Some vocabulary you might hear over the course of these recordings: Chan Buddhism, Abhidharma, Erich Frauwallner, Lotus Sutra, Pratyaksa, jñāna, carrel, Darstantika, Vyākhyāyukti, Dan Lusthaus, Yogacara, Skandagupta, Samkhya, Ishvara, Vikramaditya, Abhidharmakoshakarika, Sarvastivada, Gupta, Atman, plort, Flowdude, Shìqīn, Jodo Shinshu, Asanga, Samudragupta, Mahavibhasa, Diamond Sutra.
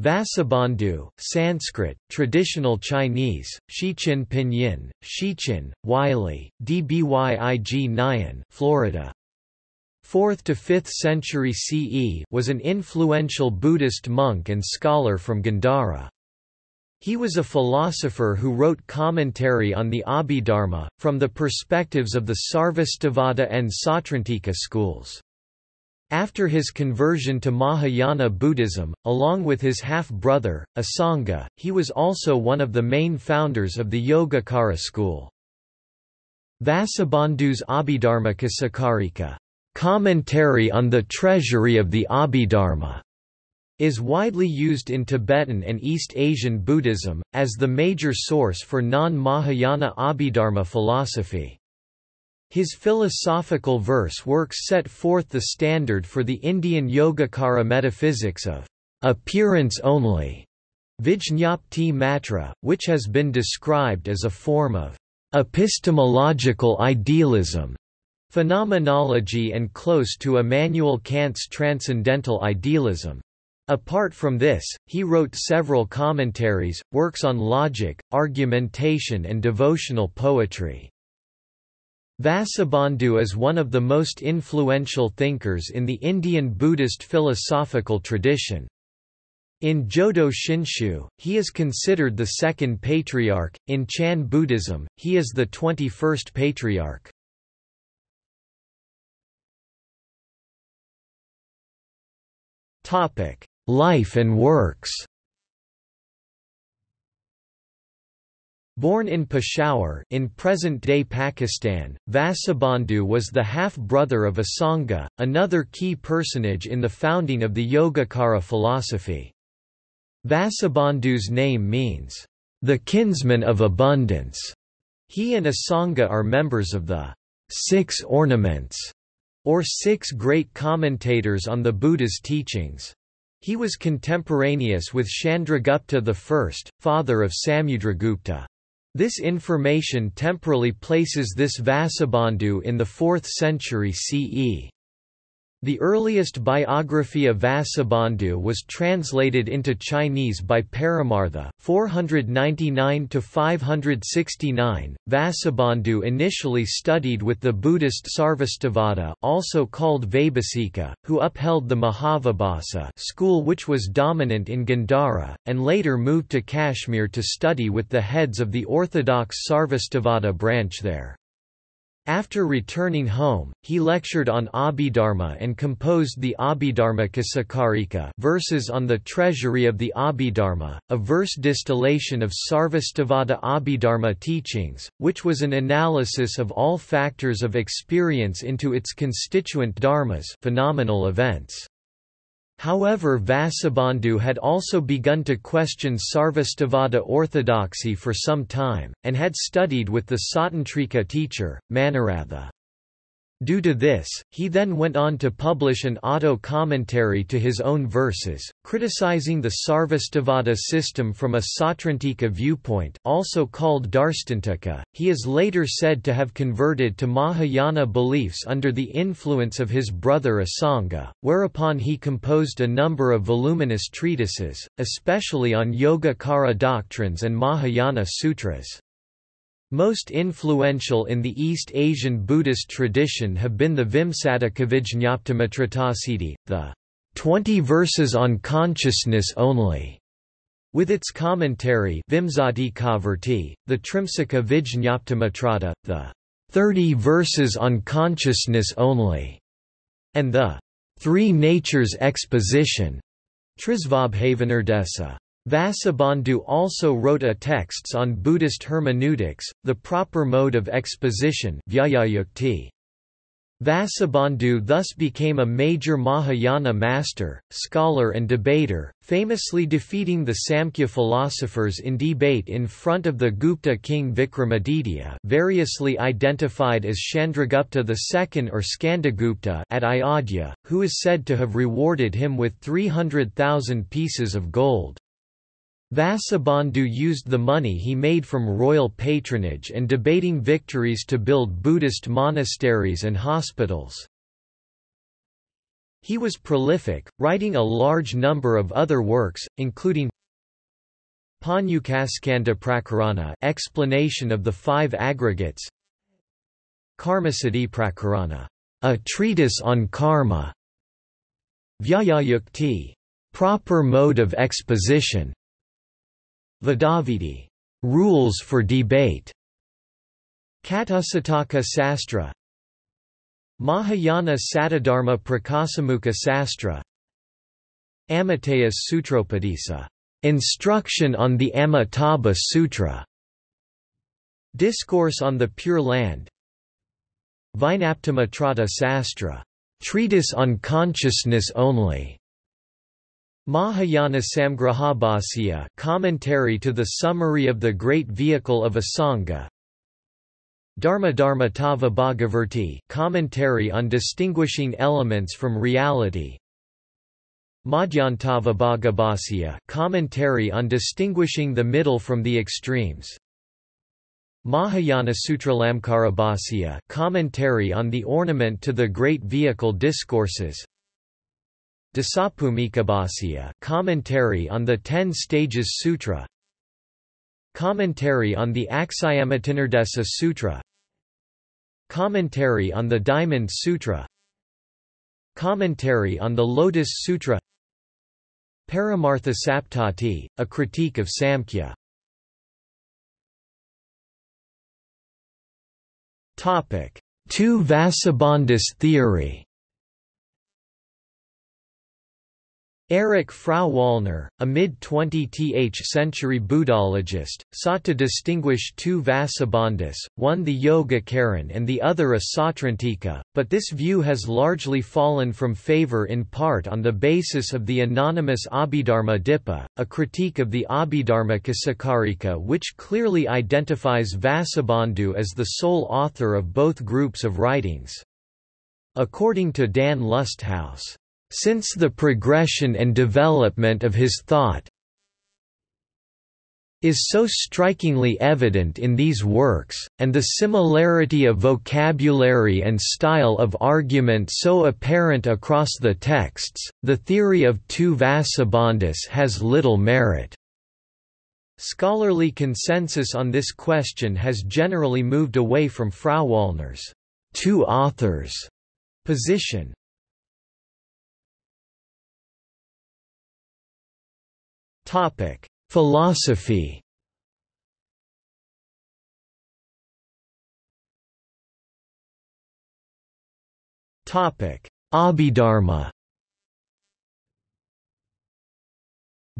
Vasubandhu, Sanskrit, traditional Chinese, Shiqin Pinyin, Shiqin, Wiley, Dbyig Nyan, Florida. 4th to 5th century CE was an influential Buddhist monk and scholar from Gandhara. He was a philosopher who wrote commentary on the Abhidharma, from the perspectives of the Sarvastivada and Sautrāntika schools. After his conversion to Mahayana Buddhism, along with his half-brother, Asanga, he was also one of the main founders of the Yogacara school. Vasubandhu's Abhidharmakoshakarika, Commentary on the Treasury of the Abhidharma, is widely used in Tibetan and East Asian Buddhism, as the major source for non-Mahayana Abhidharma philosophy. His philosophical verse works set forth the standard for the Indian Yogacara metaphysics of appearance only, Viññaptimātra, which has been described as a form of epistemological idealism, phenomenology, and close to Immanuel Kant's transcendental idealism. Apart from this, he wrote several commentaries, works on logic, argumentation, and devotional poetry. Vasubandhu is one of the most influential thinkers in the Indian Buddhist philosophical tradition. In Jodo Shinshu, he is considered the second patriarch, in Chan Buddhism, he is the 21st patriarch. Life and works. Born in Peshawar, in present-day Pakistan, Vasubandhu was the half-brother of Asanga, another key personage in the founding of the Yogacara philosophy. Vasubandhu's name means, "the kinsman of abundance". He and Asanga are members of the Six Ornaments, or six great commentators on the Buddha's teachings. He was contemporaneous with Chandragupta I, father of Samudragupta. This information temporally places this Vasubandhu in the 4th century CE. The earliest biography of Vasubandhu was translated into Chinese by Paramartha, 499–569. Vasubandhu initially studied with the Buddhist Sarvastivada, also called Vaibhasika, who upheld the Mahavibhasa school, which was dominant in Gandhara, and later moved to Kashmir to study with the heads of the orthodox Sarvastivada branch there. After returning home, he lectured on Abhidharma and composed the Abhidharmakoshakarika, verses on the treasury of the Abhidharma, a verse distillation of Sarvastivada Abhidharma teachings, which was an analysis of all factors of experience into its constituent dharmas, phenomenal events. However, Vasubandhu had also begun to question Sarvastivada orthodoxy for some time, and had studied with the Sautrāntika teacher, Manaratha. Due to this, he then went on to publish an auto-commentary to his own verses, criticizing the Sarvastivada system from a Sautrāntika viewpoint, also called Darstantika. He is later said to have converted to Mahayana beliefs under the influence of his brother Asanga, whereupon he composed a number of voluminous treatises, especially on Yogacara doctrines and Mahayana sutras. Most influential in the East Asian Buddhist tradition have been the Viṃśatikāvijñaptimātratāsiddhi, the 20 verses on consciousness only, with its commentary, Viṃśatikāvirti, the Triṃśikāvijñaptimātratā, the 30 verses on consciousness only, and the Three Natures Exposition, Trisvabhavenirdesa. Vasubandhu also wrote a texts on Buddhist hermeneutics, the proper mode of exposition, Vyākhyāyukti. Vasubandhu thus became a major Mahayana master, scholar and debater, famously defeating the Samkhya philosophers in debate in front of the Gupta king Vikramaditya, variously identified as Chandragupta II or Skandagupta, at Ayodhya, who is said to have rewarded him with 300,000 pieces of gold. Vasubandhu used the money he made from royal patronage and debating victories to build Buddhist monasteries and hospitals. He was prolific, writing a large number of other works, including Panyukaskandhaprakarana, explanation of the five aggregates, Karmasadiprakarana, a treatise on karma, Vyākhyāyukti, proper mode of exposition, Vedāviti, rules for debate, Katusataka Sastra, Mahayana Satadharma Prakasamukha Sastra, Amitaya Sutropadesa, instruction on the Amitabha Sutra, Discourse on the Pure Land, Viññaptimātrata Sastra, treatise on consciousness only, Mahayana Samgrahabhāsya, commentary to the summary of the great vehicle of Asanga, Dharmadharmatava Bhagavarti, commentary on distinguishing elements from reality, Madhyantava Bhagavāsya, commentary on distinguishing the middle from the extremes, Mahayana Sutralamkarabhāsya, commentary on the ornament to the great vehicle discourses, Dasapumikabhāsya, commentary on the 10 Stages Sutra, commentary on the Akṣayamatinardesa Sutra, commentary on the Diamond Sutra, commentary on the Lotus Sutra, Paramartha Saptati, a critique of Samkhya. Topic: Two Vasubandhus theory. Erich Frauwallner, a mid-20th century Buddhologist, sought to distinguish two Vasubandhus, one the Yogacaran and the other a Sautrāntika, but this view has largely fallen from favor in part on the basis of the anonymous Abhidharma Dipa, a critique of the Abhidharmakoshakarika which clearly identifies Vasubandhu as the sole author of both groups of writings. According to Dan Lusthaus, since the progression and development of his thought is so strikingly evident in these works, and the similarity of vocabulary and style of argument so apparent across the texts, the theory of two Vasubandhus has little merit. Scholarly consensus on this question has generally moved away from Frauwallner's two authors position. Topic: Philosophy. Topic: Abhidharma.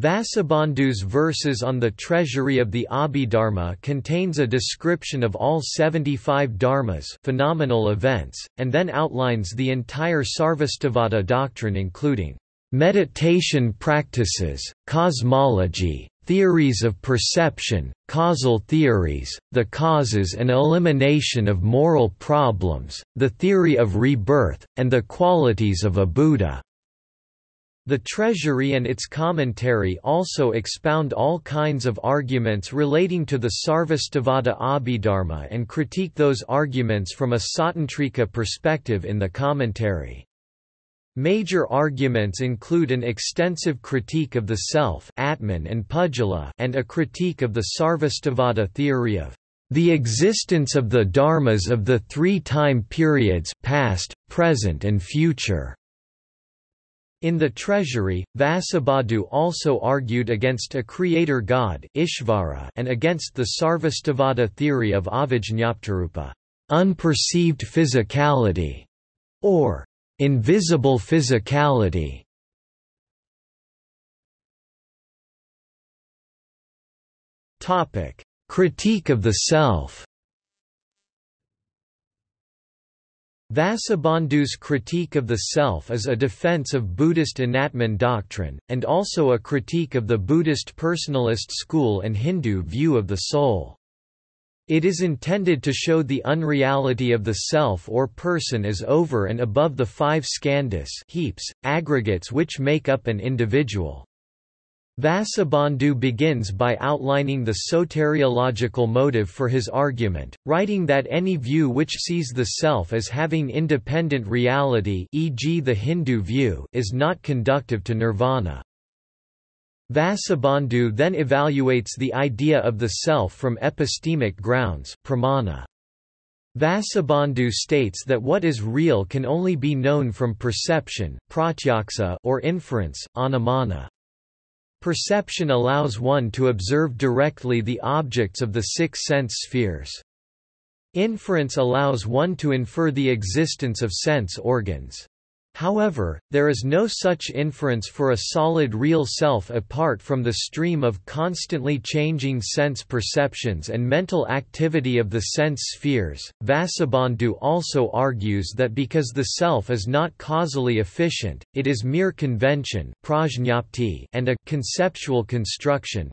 Vasubandhu's verses on the treasury of the Abhidharma contains a description of all 75 dharmas, phenomenal events, and then outlines the entire Sarvastivada doctrine, including meditation practices, cosmology, theories of perception, causal theories, the causes and elimination of moral problems, the theory of rebirth, and the qualities of a Buddha. The treasury and its commentary also expound all kinds of arguments relating to the Sarvastivada Abhidharma and critique those arguments from a Sautrāntika perspective in the commentary. Major arguments include an extensive critique of the self, Atman and Pujala, and a critique of the Sarvastivada theory of the existence of the dharmas of the three time periods past, present and future. In the treasury, Vasubandhu also argued against a creator god, Ishvara, and against the Sarvastivada theory of avijñaptarupa, unperceived physicality, or invisible physicality. Topic: Critique of the self. Vasubandhu's critique of the self is a defense of Buddhist anatman doctrine, and also a critique of the Buddhist personalist school and Hindu view of the soul. It is intended to show the unreality of the self or person as over and above the 5 skandhas, heaps, aggregates which make up an individual. Vasubandhu begins by outlining the soteriological motive for his argument, writing that any view which sees the self as having independent reality, e.g. the Hindu view, is not conducive to nirvana. Vasubandhu then evaluates the idea of the self from epistemic grounds, pramana. Vasubandhu states that what is real can only be known from perception, pratyaksa, or inference, anumana. Perception allows one to observe directly the objects of the six sense spheres. Inference allows one to infer the existence of sense organs. However, there is no such inference for a solid real self apart from the stream of constantly changing sense perceptions and mental activity of the sense spheres. Vasubandhu also argues that because the self is not causally efficient, it is mere convention and a conceptual construction.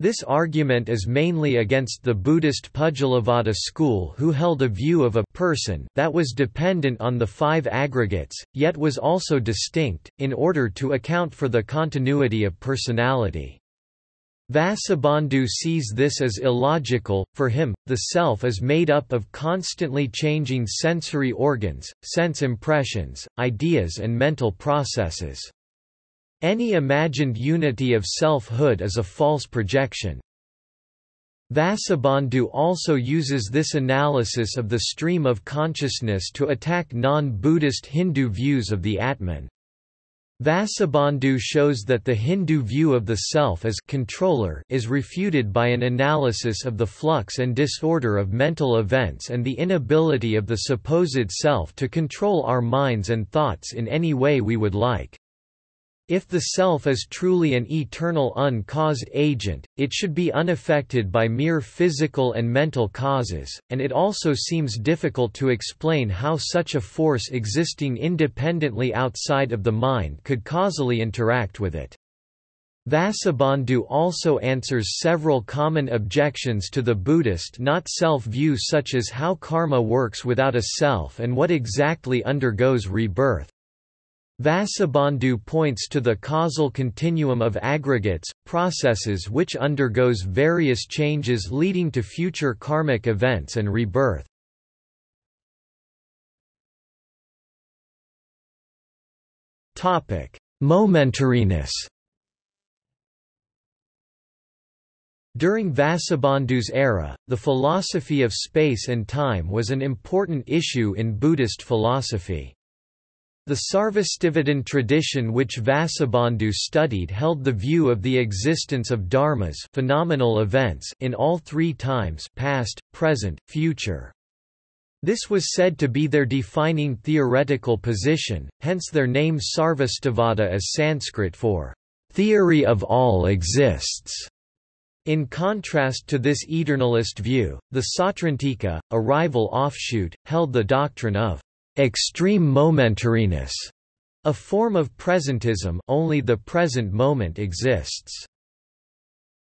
This argument is mainly against the Buddhist Pujalavada school, who held a view of a person that was dependent on the five aggregates, yet was also distinct, in order to account for the continuity of personality. Vasubandhu sees this as illogical. For him, the self is made up of constantly changing sensory organs, sense impressions, ideas and mental processes. Any imagined unity of selfhood is a false projection. Vasubandhu also uses this analysis of the stream of consciousness to attack non-Buddhist Hindu views of the Atman. Vasubandhu shows that the Hindu view of the self as controller is refuted by an analysis of the flux and disorder of mental events and the inability of the supposed self to control our minds and thoughts in any way we would like. If the self is truly an eternal uncaused agent, it should be unaffected by mere physical and mental causes, and it also seems difficult to explain how such a force existing independently outside of the mind could causally interact with it. Vasubandhu also answers several common objections to the Buddhist not-self view, such as how karma works without a self and what exactly undergoes rebirth. Vasubandhu points to the causal continuum of aggregates, processes which undergoes various changes leading to future karmic events and rebirth. Momentariness. During Vasubandhu's era, the philosophy of space and time was an important issue in Buddhist philosophy. The Sarvastivadin tradition which Vasubandhu studied held the view of the existence of dharmas, phenomenal events, in all three times, past, present, future. This was said to be their defining theoretical position, hence their name Sarvastivada is Sanskrit for theory of all exists. In contrast to this eternalist view, the Sautrāntika, a rival offshoot, held the doctrine of extreme momentariness, a form of presentism, only the present moment exists.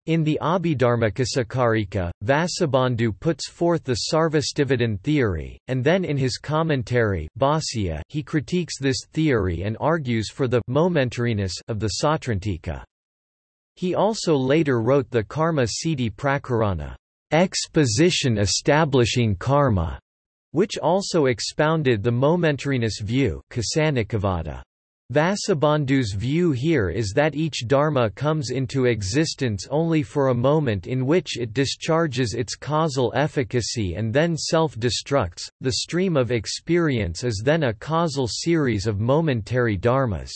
In the Abhidharmakoshakarika, Vasubandhu puts forth the Sarvastivadin theory, and then in his commentary Bhāṣya, he critiques this theory and argues for the momentariness of the Sautrāntika. He also later wrote the Karma Siddhi Prakarana, exposition establishing karma, which also expounded the momentariness view. Vasubandhu's view here is that each dharma comes into existence only for a moment in which it discharges its causal efficacy and then self-destructs. The stream of experience is then a causal series of momentary dharmas.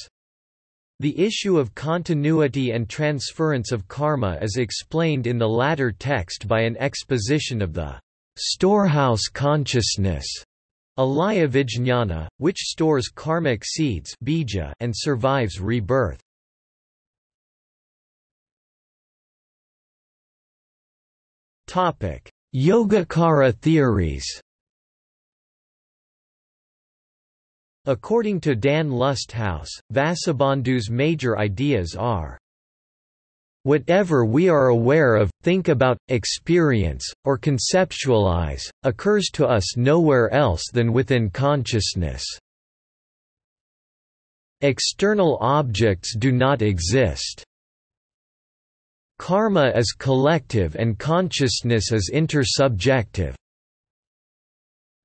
The issue of continuity and transference of karma is explained in the latter text by an exposition of the storehouse consciousness, alaya vijñāna, which stores karmic seeds bija and survives rebirth. Topic: Yogacara theories. According to Dan Lusthaus, Vasubandhu's major ideas are: whatever we are aware of, think about, experience, or conceptualize, occurs to us nowhere else than within consciousness. External objects do not exist. Karma is collective and consciousness is intersubjective.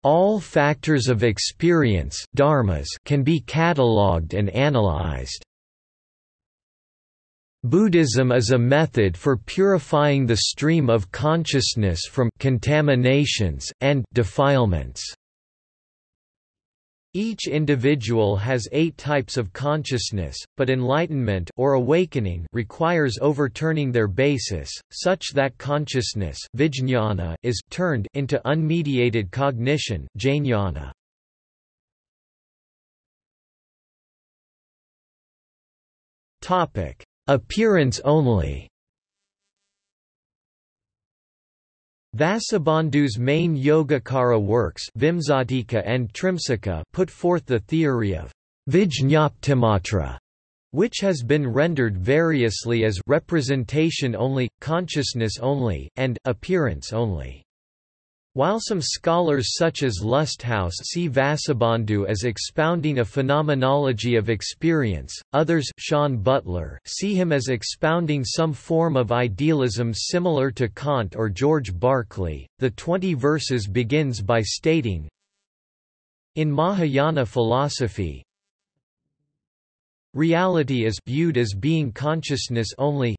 All factors of experience dharmas can be catalogued and analyzed. Buddhism is a method for purifying the stream of consciousness from contaminations and defilements. Each individual has 8 types of consciousness, but enlightenment or awakening requires overturning their basis, such that consciousness vijñāna is turned into unmediated cognition jñāna. Topic: Appearance only. Vasubandhu's main Yogacara works Viṃśatikā and Triṃśikā put forth the theory of Viññaptimātra, which has been rendered variously as representation only, consciousness only, and appearance only. While some scholars such as Lusthaus see Vasubandhu as expounding a phenomenology of experience, others Sean Butler see him as expounding some form of idealism similar to Kant or George Berkeley. The 20 verses begins by stating, in Mahayana philosophy, reality is viewed as being consciousness only.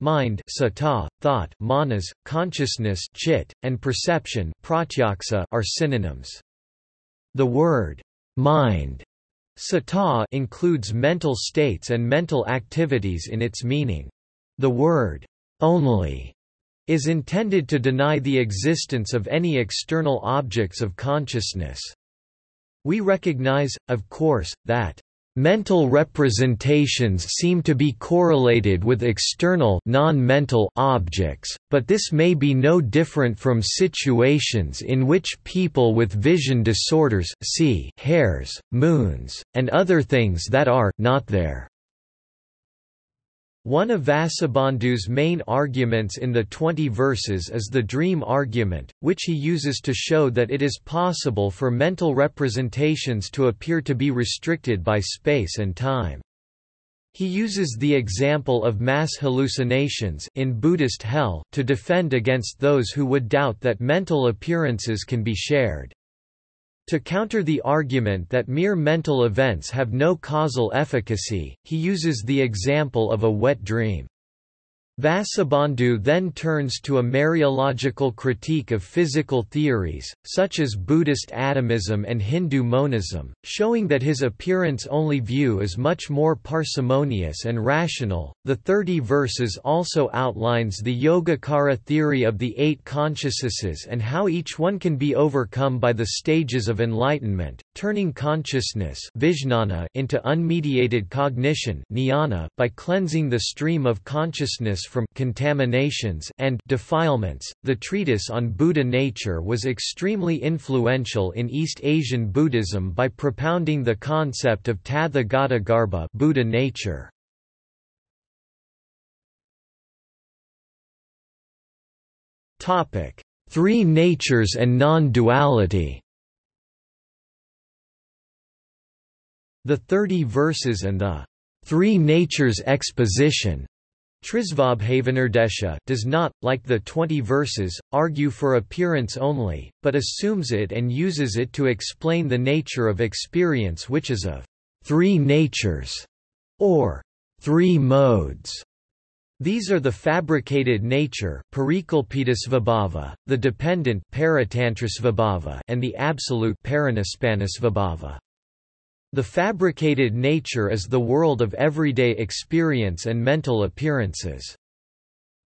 Mind sata, thought manas, consciousness chit, and perception pratyaksa are synonyms. The word mind sata includes mental states and mental activities in its meaning. The word only is intended to deny the existence of any external objects of consciousness. We recognize, of course, that mental representations seem to be correlated with external non-mental objects, but this may be no different from situations in which people with vision disorders see hairs, moons, and other things that are not there. One of Vasubandhu's main arguments in the 20 verses is the dream argument, which he uses to show that it is possible for mental representations to appear to be restricted by space and time. He uses the example of mass hallucinations in Buddhist hell to defend against those who would doubt that mental appearances can be shared. To counter the argument that mere mental events have no causal efficacy, he uses the example of a wet dream. Vasubandhu then turns to a Mariological critique of physical theories, such as Buddhist atomism and Hindu monism, showing that his appearance-only view is much more parsimonious and rational. The 30 verses also outlines the Yogacara theory of the 8 consciousnesses and how each one can be overcome by the stages of enlightenment, turning consciousness vijñāna into unmediated cognition jñāna by cleansing the stream of consciousness from contaminations and defilements. The treatise on Buddha nature was extremely influential in East Asian Buddhism by propounding the concept of Tathagata Garba, Buddha nature. Topic: Three natures and non-duality. The 30 verses and the Three Natures exposition Trisvabhavenirdesa does not, like the 20 verses, argue for appearance only, but assumes it and uses it to explain the nature of experience, which is of three natures, or three modes. These are the fabricated nature parikalpitasvabhava, the dependent paratantrasvabhava, and the absolute paranispānisvabhava. The fabricated nature is the world of everyday experience and mental appearances.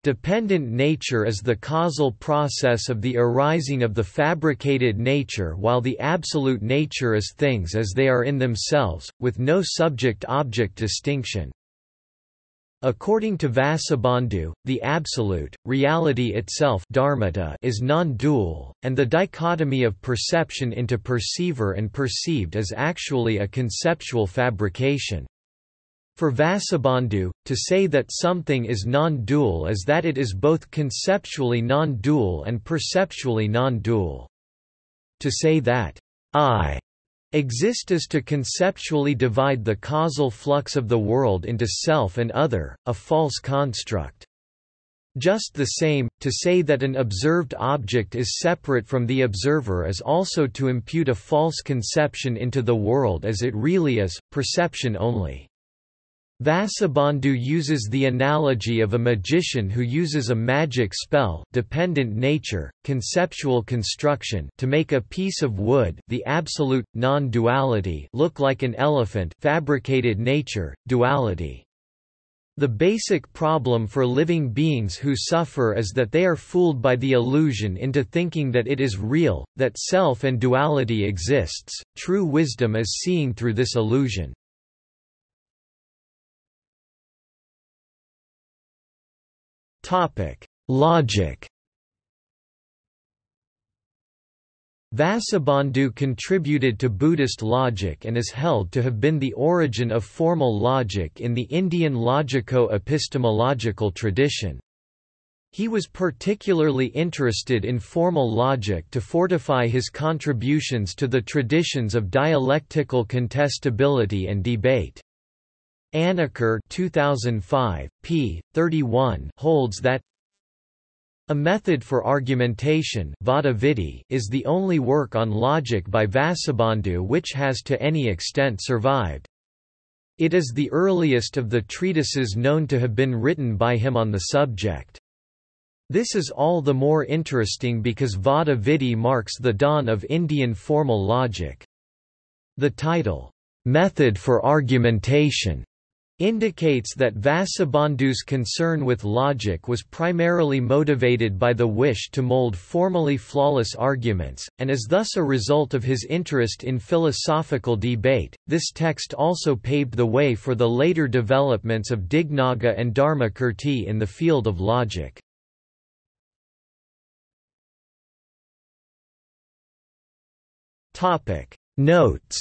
Dependent nature is the causal process of the arising of the fabricated nature, while the absolute nature is things as they are in themselves, with no subject-object distinction. According to Vasubandhu, the absolute, reality itself dharmata is non-dual, and the dichotomy of perception into perceiver and perceived is actually a conceptual fabrication. For Vasubandhu, to say that something is non-dual is that it is both conceptually non-dual and perceptually non-dual. To say that I Exist is to conceptually divide the causal flux of the world into self and other, a false construct. Just the same, to say that an observed object is separate from the observer is also to impute a false conception into the world as it really is, perception only. Vasubandhu uses the analogy of a magician who uses a magic spell, dependent nature, conceptual construction, to make a piece of wood, the absolute non-duality, look like an elephant, fabricated nature, duality. The basic problem for living beings who suffer is that they are fooled by the illusion into thinking that it is real, that self and duality exists. True wisdom is seeing through this illusion. Logic. Vasubandhu contributed to Buddhist logic and is held to have been the origin of formal logic in the Indian logico-epistemological tradition. He was particularly interested in formal logic to fortify his contributions to the traditions of dialectical contestability and debate. Anaker 2005, p. 31 holds that a method for argumentation is the only work on logic by Vasubandhu which has to any extent survived. It is the earliest of the treatises known to have been written by him on the subject. This is all the more interesting because Vadaviddhi marks the dawn of Indian formal logic. The title, "Method for Argumentation," indicates that Vasubandhu's concern with logic was primarily motivated by the wish to mold formally flawless arguments, and is thus a result of his interest in philosophical debate. This text also paved the way for the later developments of Dignaga and Dharmakirti in the field of logic. Topic Notes.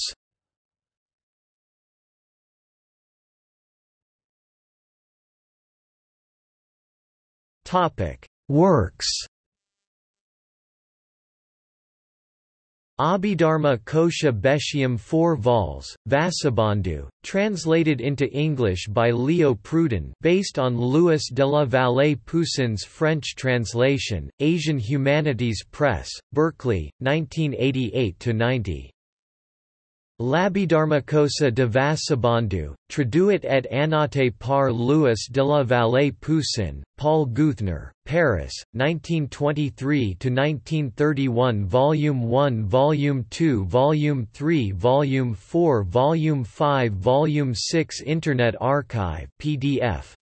Works. Abhidharmakosha Beshyam 4 vols, Vasubandhu, translated into English by Leo Pruden based on Louis de la Vallée Poussin's French translation, Asian Humanities Press, Berkeley, 1988–90. L'Abhidharmakosa de Vasubandhu, traduit et annoté par Louis de la Vallée Poussin, Paul Guthner, Paris, 1923–1931 Volume 1 Volume 2 Volume 3 Volume 4 Volume 5 Volume 6 Internet Archive PDF.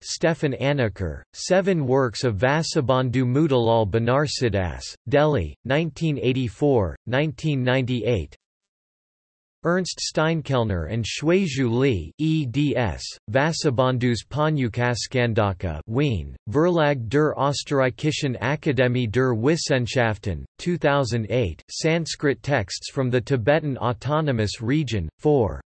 Stefan Anaker, 7 works of Vasubandhu Mudalal Banarsidass, Delhi, 1984, 1998. Ernst Steinkellner and Shuizhu Li, eds. Vasubandhu's Panyukaskandaka, Wien, Verlag der Österreichischen Akademie der Wissenschaften, 2008. Sanskrit texts from the Tibetan Autonomous Region, 4.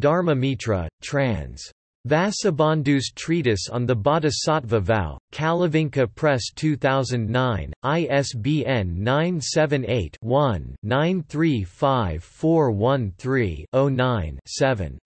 Dharmamitra, trans. Vasubandhu's Treatise on the Bodhisattva Vow, Kalavinka Press 2009, ISBN 978-1-935413-09-7.